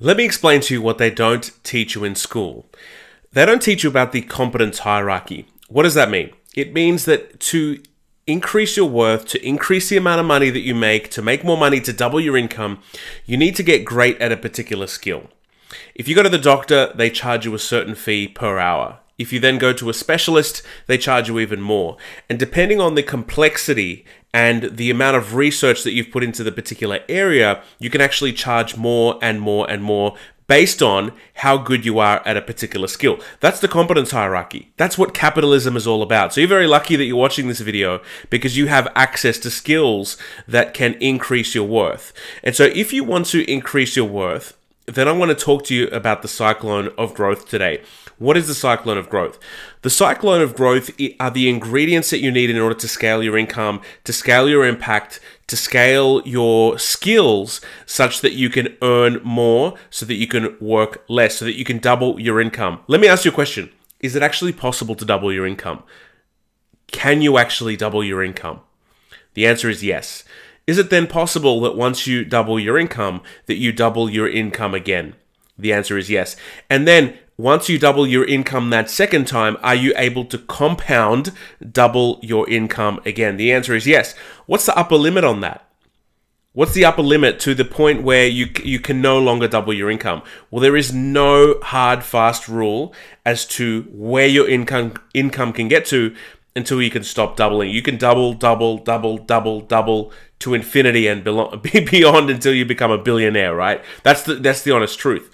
Let me explain to you what they don't teach you in school. They don't teach you about the competence hierarchy. What does that mean? It means that to increase your worth, to increase the amount of money that you make, to make more money, to double your income, you need to get great at a particular skill. If you go to the doctor, they charge you a certain fee per hour. If you then go to a specialist, they charge you even more. And depending on the complexity and the amount of research that you've put into the particular area, you can actually charge more and more and more based on how good you are at a particular skill. That's the competence hierarchy. That's what capitalism is all about. So you're very lucky that you're watching this video because you have access to skills that can increase your worth. And so if you want to increase your worth, then I want to talk to you about the cyclone of growth today. What is the cyclone of growth? The cyclone of growth are the ingredients that you need in order to scale your income, to scale your impact, to scale your skills such that you can earn more, so that you can work less, so that you can double your income. Let me ask you a question. Is it actually possible to double your income? Can you actually double your income? The answer is yes. Is it then possible that once you double your income, that you double your income again? The answer is yes. And then once you double your income that second time, are you able to compound double your income again? The answer is yes. What's the upper limit on that? What's the upper limit to the point where you can no longer double your income? Well, there is no hard, fast rule as to where your income can get to until you can stop doubling. You can double, double, double, double, double to infinity and beyond until you become a billionaire, right? That's the honest truth.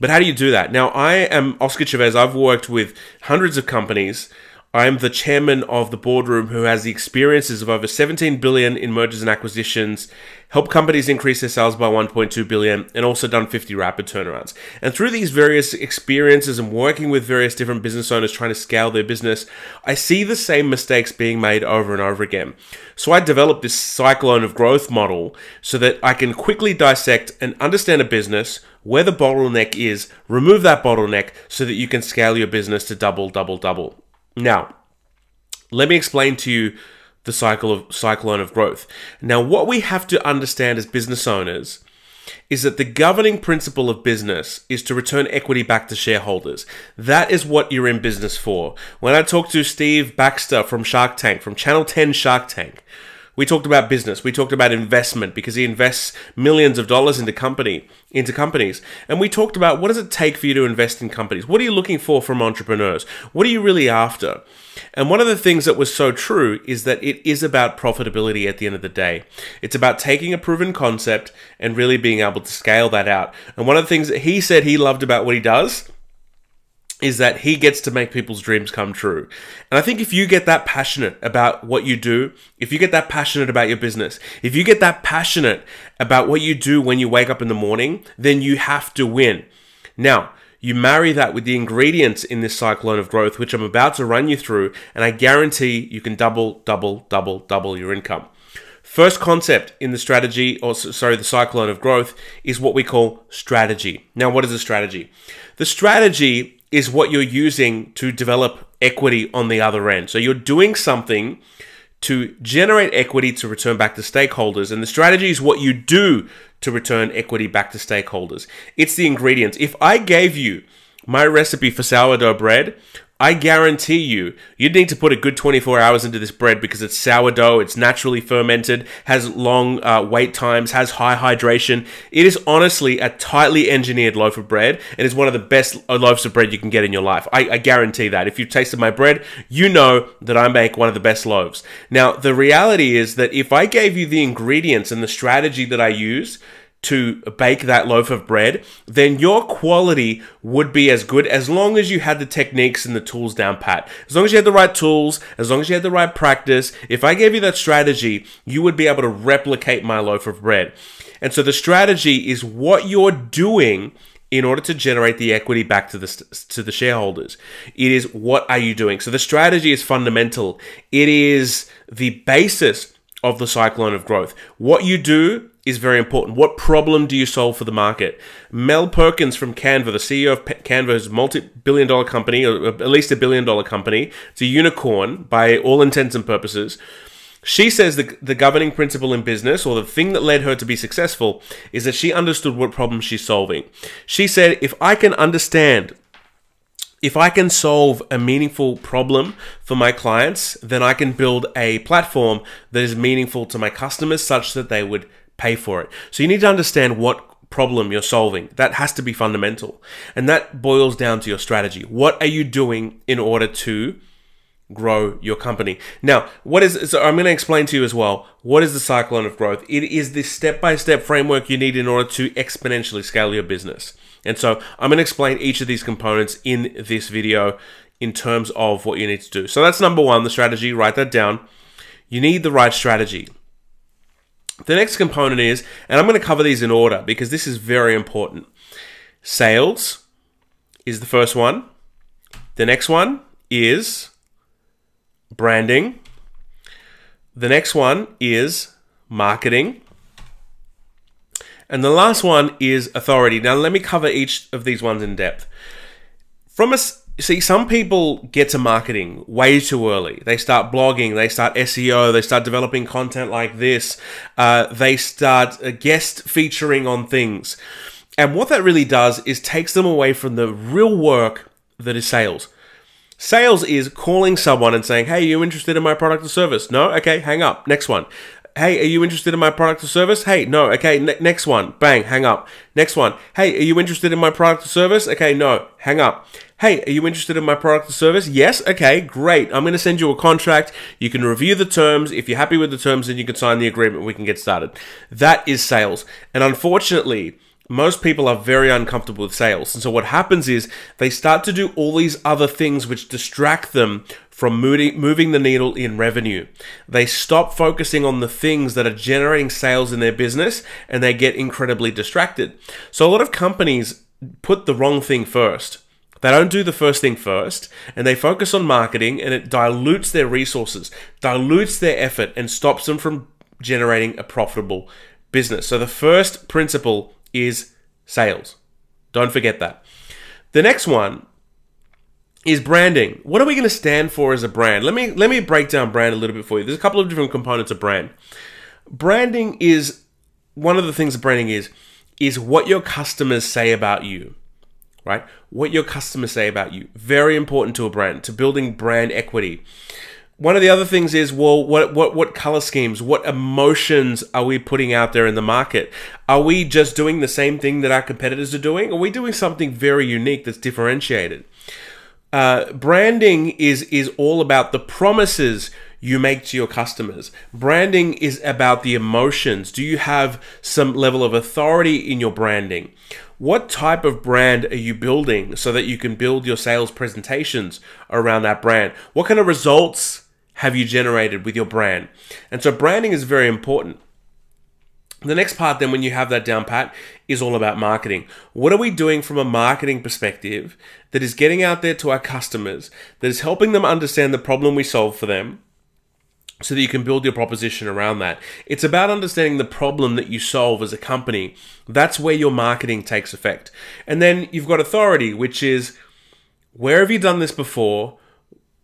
But how do you do that? Now, I am Oscar Chavez. I've worked with hundreds of companies. I'm the chairman of the boardroom who has the experiences of over 17 billion in mergers and acquisitions, helped companies increase their sales by 1.2 billion, and also done 50 rapid turnarounds. And through these various experiences and working with various different business owners trying to scale their business, I see the same mistakes being made over and over again. So I developed this cyclone of growth model so that I can quickly dissect and understand a business, where the bottleneck is, remove that bottleneck so that you can scale your business to double, double, double. Now, let me explain to you the cyclone of growth. Now, what we have to understand as business owners is that the governing principle of business is to return equity back to shareholders. That is what you're in business for. When I talked to Steve Baxter from Shark Tank, from Channel 10 Shark Tank, we talked about business, we talked about investment, because he invests millions of dollars into companies. And we talked about what does it take for you to invest in companies? What are you looking for from entrepreneurs? What are you really after? And one of the things that was so true is that it is about profitability at the end of the day. It's about taking a proven concept and really being able to scale that out. And one of the things that he said he loved about what he does is that he gets to make people's dreams come true. And I think if you get that passionate about what you do, if you get that passionate about your business, if you get that passionate about what you do when you wake up in the morning, then you have to win. Now, you marry that with the ingredients in this cyclone of growth, which I'm about to run you through, and I guarantee you can double, double, double, double your income. First concept in the the cyclone of growth is what we call strategy. Now, what is a strategy? The strategy is what you're using to develop equity on the other end. So you're doing something to generate equity to return back to stakeholders. And the strategy is what you do to return equity back to stakeholders. It's the ingredients. If I gave you my recipe for sourdough bread, I guarantee you'd need to put a good 24 hours into this bread because it's sourdough, it's naturally fermented, has long wait times, has high hydration. It is honestly a tightly engineered loaf of bread and is one of the best loaves of bread you can get in your life. I guarantee that. If you've tasted my bread, you know that I make one of the best loaves. Now, the reality is that if I gave you the ingredients and the strategy that I use to bake that loaf of bread, then your quality would be as good as long as you had the techniques and the tools down pat. As long as you had the right tools, as long as you had the right practice, if I gave you that strategy, you would be able to replicate my loaf of bread. And so the strategy is what you're doing in order to generate the equity back to the shareholders. It is what are you doing? So the strategy is fundamental. It is the basis of the cyclone of growth. What you do is very important. What problem do you solve for the market? Mel Perkins from Canva, the CEO of Canva, is a multi-billion dollar company, or at least a billion-dollar company. It's a unicorn by all intents and purposes. She says the governing principle in business, or the thing that led her to be successful, is that she understood what problem she's solving. She said, if I can understand, if I can solve a meaningful problem for my clients, then I can build a platform that is meaningful to my customers such that they would pay for it. So you need to understand what problem you're solving. That has to be fundamental. And that boils down to your strategy. What are you doing in order to grow your company? Now, so I'm going to explain to you as well, what is the cyclone of growth? It is this step-by-step framework you need in order to exponentially scale your business. And so I'm going to explain each of these components in this video in terms of what you need to do. So that's number one, the strategy. Write that down. You need the right strategy. The next component is, and I'm going to cover these in order because this is very important. Sales is the first one. The next one is branding. The next one is marketing. And the last one is authority. Now, let me cover each of these ones in depth. See, some people get to marketing way too early. They start blogging, they start SEO, they start developing content like this. They start guest featuring on things. And what that really does is takes them away from the real work that is sales. Sales is calling someone and saying, hey, are you interested in my product or service? No? Okay, hang up. Next one. Hey, are you interested in my product or service? Hey, no. Okay, next one. Bang, hang up. Next one. Hey, are you interested in my product or service? Okay, no. Hang up. Hey, are you interested in my product or service? Yes? Okay, great. I'm going to send you a contract. You can review the terms. If you're happy with the terms, then you can sign the agreement. We can get started. That is sales. And unfortunately, most people are very uncomfortable with sales. And so what happens is they start to do all these other things which distract them from moving the needle in revenue. They stop focusing on the things that are generating sales in their business, and they get incredibly distracted. So a lot of companies put the wrong thing first. They don't do the first thing first, and they focus on marketing, and it dilutes their resources, dilutes their effort, and stops them from generating a profitable business. So the first principle is sales. Don't forget that. The next one is branding. What are we going to stand for as a brand? Let me break down brand a little bit for you. There's a couple of different components of brand. Branding is, one of the things that branding is what your customers say about you, right? What your customers say about you. Very important to a brand, to building brand equity. One of the other things is, well, what color schemes, what emotions are we putting out there in the market? Are we just doing the same thing that our competitors are doing? Are we doing something very unique that's differentiated? Branding is all about the promises you make to your customers. Branding is about the emotions. Do you have some level of authority in your branding? What type of brand are you building so that you can build your sales presentations around that brand? What kind of results have you generated with your brand? And so branding is very important. The next part then, when you have that down pat, is all about marketing. What are we doing from a marketing perspective that is getting out there to our customers, that is helping them understand the problem we solve for them, so that you can build your proposition around that? It's about understanding the problem that you solve as a company. That's where your marketing takes effect. And then you've got authority, which is, where have you done this before?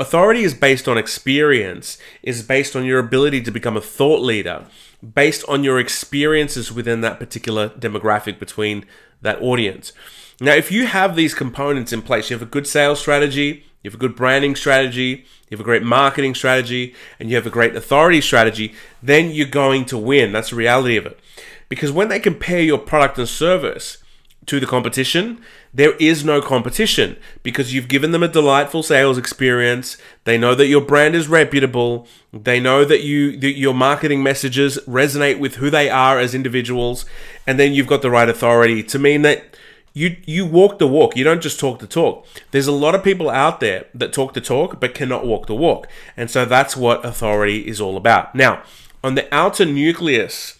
Authority is based on experience, is based on your ability to become a thought leader, based on your experiences within that particular demographic, between that audience. Now, if you have these components in place, you have a good sales strategy, you have a good branding strategy, you have a great marketing strategy, and you have a great authority strategy, then you're going to win. That's the reality of it. Because when they compare your product and service to the competition, there is no competition, because you've given them a delightful sales experience. They know that your brand is reputable. They know that your marketing messages resonate with who they are as individuals. And then you've got the right authority to mean that you walk the walk. You don't just talk the talk. There's a lot of people out there that talk the talk but cannot walk the walk. And so that's what authority is all about. Now, on the outer nucleus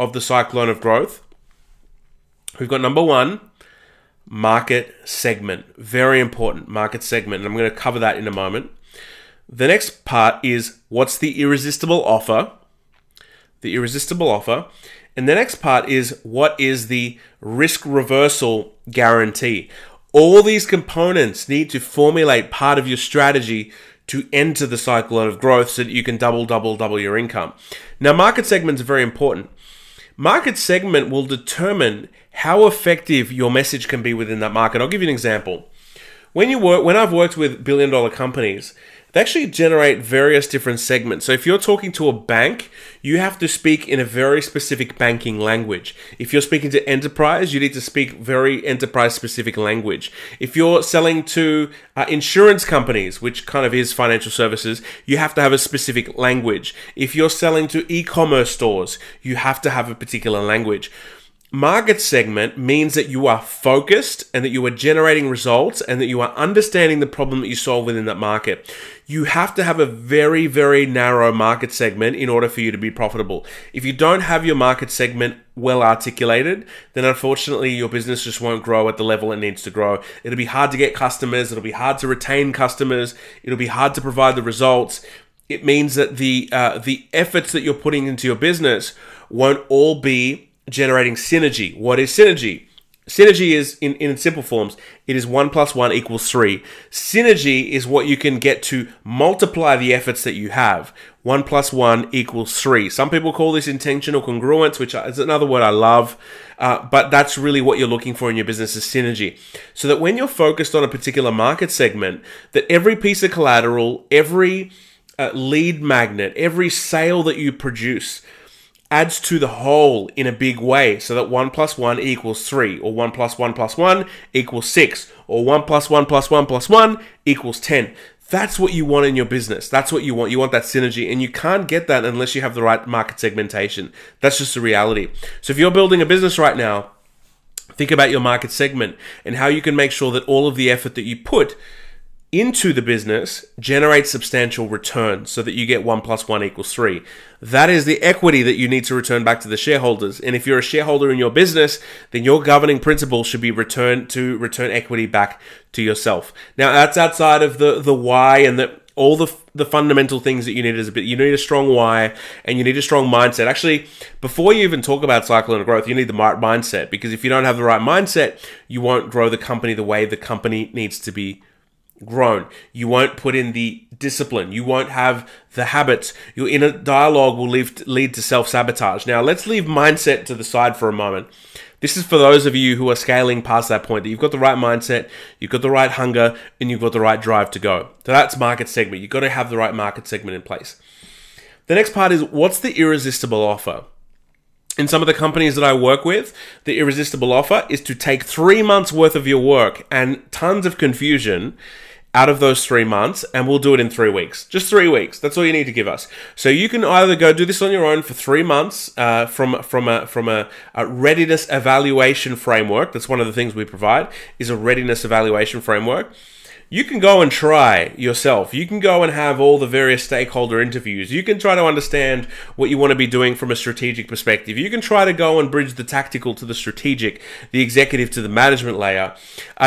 of the cyclone of growth, we've got number one, market segment. Very important, market segment. And I'm going to cover that in a moment. The next part is, what's the irresistible offer? The irresistible offer. And the next part is, what is the risk reversal guarantee? All these components need to formulate part of your strategy to enter the cycle of growth so that you can double your income. Now, market segments are very important. Market segment will determine how effective your message can be within that market. I'll give you an example. When I've worked with billion-dollar companies, they actually generate various different segments. So if you're talking to a bank, you have to speak in a very specific banking language. If you're speaking to enterprise, you need to speak very enterprise-specific language. If you're selling to insurance companies, which kind of is financial services, you have to have a specific language. If you're selling to e-commerce stores, you have to have a particular language. Market segment means that you are focused and that you are generating results and that you are understanding the problem that you solve within that market. You have to have a very, very narrow market segment in order for you to be profitable. If you don't have your market segment well articulated, then unfortunately your business just won't grow at the level it needs to grow. It'll be hard to get customers. It'll be hard to retain customers. It'll be hard to provide the results. It means that the efforts that you're putting into your business won't all be generating synergy. What is synergy? Synergy is, in simple forms, it is 1 + 1 = 3. Synergy is what you can get to multiply the efforts that you have. 1 + 1 = 3. Some people call this intentional congruence, which is another word I love, but that's really what you're looking for in your business is synergy. So that when you're focused on a particular market segment, that every piece of collateral, every lead magnet, every sale that you produce adds to the whole in a big way so that 1 + 1 = 3 or 1 + 1 + 1 = 6 or 1 + 1 + 1 + 1 = 10. That's what you want in your business. That's what you want. You want that synergy, and you can't get that unless you have the right market segmentation. That's just the reality. So if you're building a business right now, think about your market segment and how you can make sure that all of the effort that you put into the business generates substantial returns so that you get 1 + 1 = 3. That is the equity that you need to return back to the shareholders. And if you're a shareholder in your business, then your governing principle should be return equity back to yourself. Now, that's outside of the why and all the fundamental things that you need is you need a strong why and you need a strong mindset. Actually, before you even talk about cycle and growth, you need the right mindset, because if you don't have the right mindset, you won't grow the company the way the company needs to be grown. You won't put in the discipline. You won't have the habits. Your inner dialogue will lead to self-sabotage. Now, let's leave mindset to the side for a moment. This is for those of you who are scaling past that point, that you've got the right mindset, you've got the right hunger, and you've got the right drive to go. So that's market segment. You've got to have the right market segment in place. The next part is, what's the irresistible offer? In some of the companies that I work with, the irresistible offer is to take 3 months worth of your work and tons of confusion out of those 3 months, and we'll do it in 3 weeks. Just 3 weeks. That's all you need to give us. So you can either go do this on your own for 3 months from a readiness evaluation framework. That's one of the things we provide, is a readiness evaluation framework. You can go and try yourself. You can go and have all the various stakeholder interviews. You can try to understand what you want to be doing from a strategic perspective. You can try to go and bridge the tactical to the strategic, the executive to the management layer.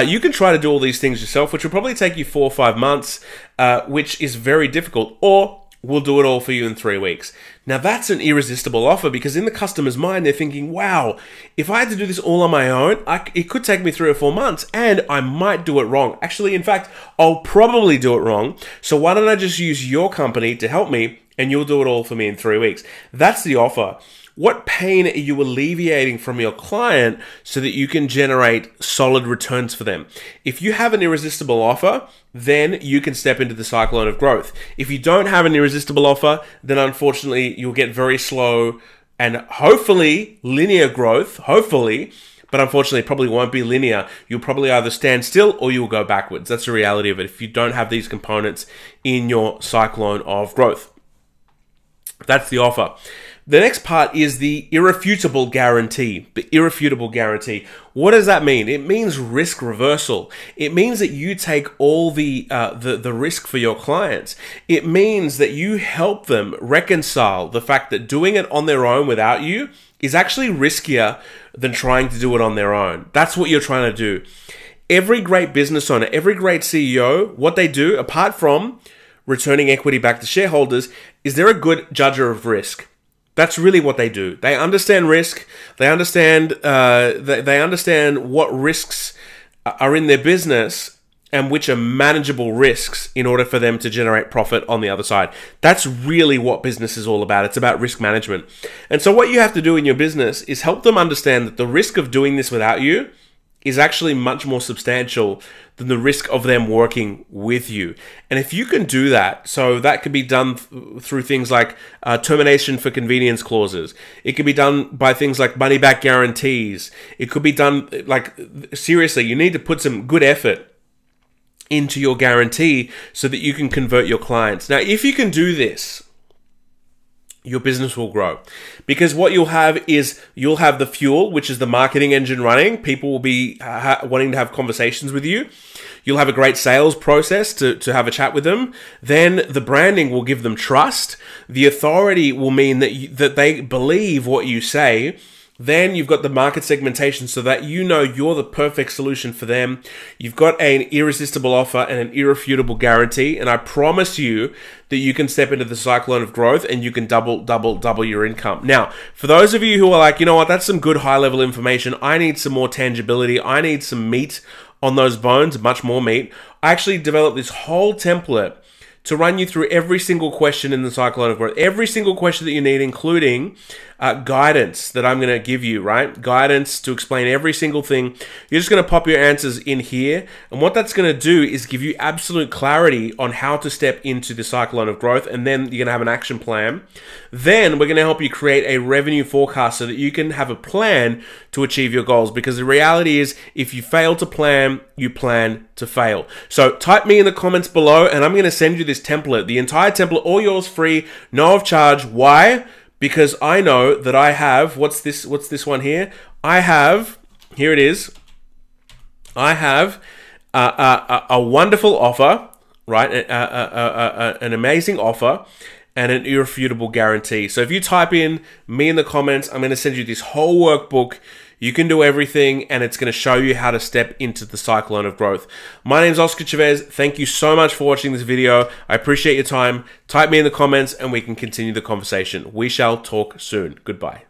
You can try to do all these things yourself, which will probably take you 4 or 5 months, which is very difficult, or we'll do it all for you in 3 weeks. Now, that's an irresistible offer, because in the customer's mind, they're thinking, wow, if I had to do this all on my own, it could take me 3 or 4 months, and I might do it wrong. Actually, in fact, I'll probably do it wrong. So why don't I just use your company to help me, and you'll do it all for me in 3 weeks? That's the offer. What pain are you alleviating from your client so that you can generate solid returns for them? If you have an irresistible offer, then you can step into the cyclone of growth. If you don't have an irresistible offer, then unfortunately you'll get very slow and hopefully linear growth, hopefully, but unfortunately it probably won't be linear. You'll probably either stand still or you'll go backwards. That's the reality of it if you don't have these components in your cyclone of growth. That's the offer. The next part is the irrefutable guarantee. The irrefutable guarantee. What does that mean? It means risk reversal. It means that you take all the risk for your clients. It means that you help them reconcile the fact that doing it on their own without you is actually riskier than trying to do it on their own. That's what you're trying to do. Every great business owner, every great CEO, what they do, apart from returning equity back to shareholders, is they're a good judger of risk. That's really what they do. They understand risk. They understand what risks are in their business, and which are manageable risks in order for them to generate profit on the other side. That's really what business is all about. It's about risk management. And so what you have to do in your business is help them understand that the risk of doing this without you is actually much more substantial than the risk of them working with you. And if you can do that, so that could be done through things like termination for convenience clauses. It could be done by things like money back guarantees. It could be done, like, seriously, you need to put some good effort into your guarantee so that you can convert your clients. Now, if you can do this, your business will grow, because what you'll have is you'll have the fuel, which is the marketing engine running. People will be wanting to have conversations with you. You'll have a great sales process to have a chat with them. Then the branding will give them trust. The authority will mean that they believe what you say. Then you've got the market segmentation so that you know you're the perfect solution for them. You've got an irresistible offer and an irrefutable guarantee. And I promise you that you can step into the cyclone of growth and you can double your income. Now, for those of you who are like, you know what, that's some good high-level information. I need some more tangibility. I need some meat on those bones, much more meat. I actually developed this whole template to run you through every single question in the cyclone of growth, every single question that you need, including guidance that I'm going to give you, right? Guidance to explain every single thing. You're just going to pop your answers in here. And what that's going to do is give you absolute clarity on how to step into the cyclone of growth. And then you're going to have an action plan. Then we're going to help you create a revenue forecast so that you can have a plan to achieve your goals. Because the reality is, if you fail to plan, you plan to fail. So type me in the comments below and I'm going to send you this template, the entire template, all yours free, no of charge. Why? Because I know that I have, what's this one here? I have, here it is. I have a wonderful offer, right? An amazing offer and an irrefutable guarantee. So if you type in me in the comments, I'm going to send you this whole workbook. You can do everything, and it's going to show you how to step into the cyclone of growth. My name's Oscar Chavez. Thank you so much for watching this video. I appreciate your time. Type me in the comments, and we can continue the conversation. We shall talk soon. Goodbye.